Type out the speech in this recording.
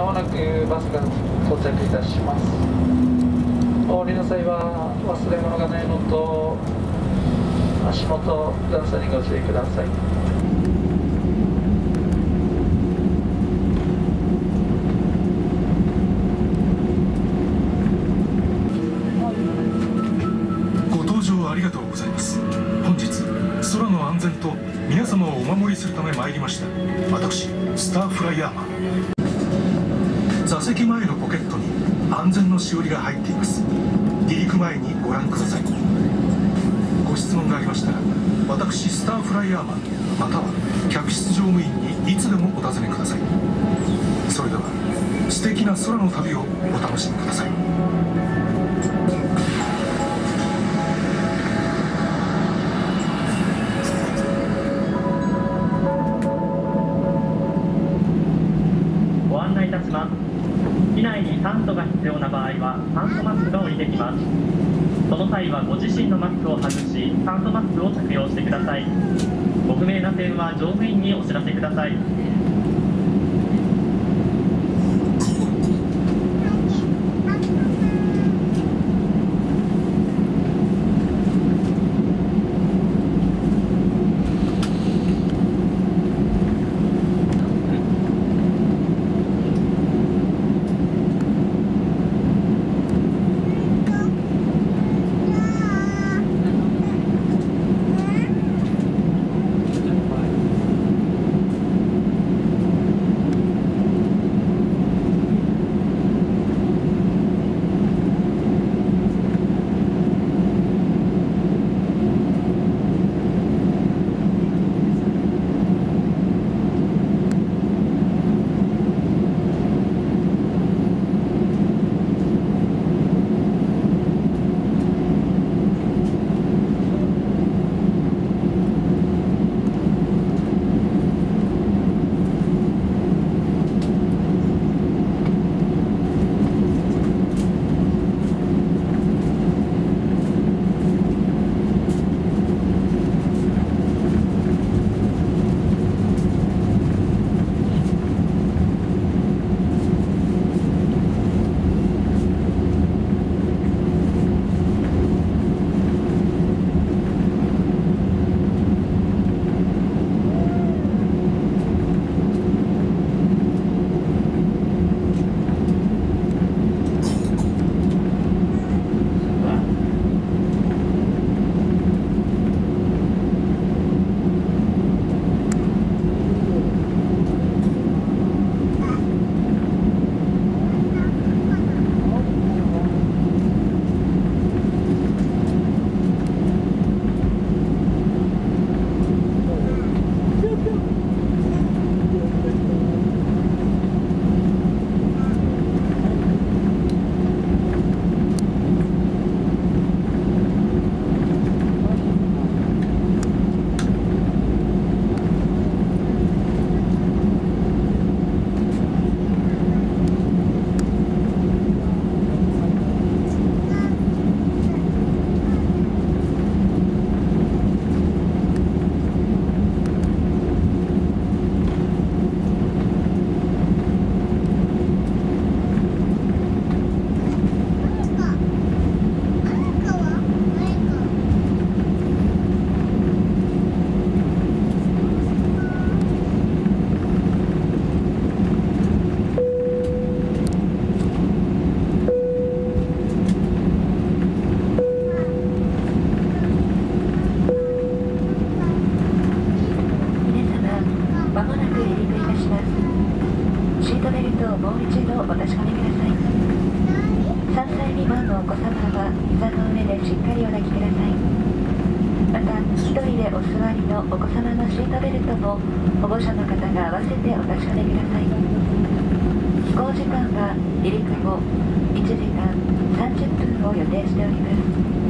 まもなくバスが到着いたします。お降りの際は忘れ物がないのと足元段差にご注意ください。皆様をお守りするため参りました私スターフライヤーマン、座席前のポケットに安全のしおりが入っています。離陸前にご覧ください。ご質問がありましたら私スターフライヤーマンまたは客室乗務員にいつでもお尋ねください。それでは素敵な空の旅をお楽しみください。機内に酸素が必要な場合は酸素マスクが降りてきます。その際はご自身のマスクを外し酸素マスクを着用してください。ご不明な点は乗務員にお知らせください。飛行時間は離陸後1時間30分を予定しております。